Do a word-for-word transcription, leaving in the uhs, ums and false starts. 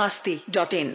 Masti dot in.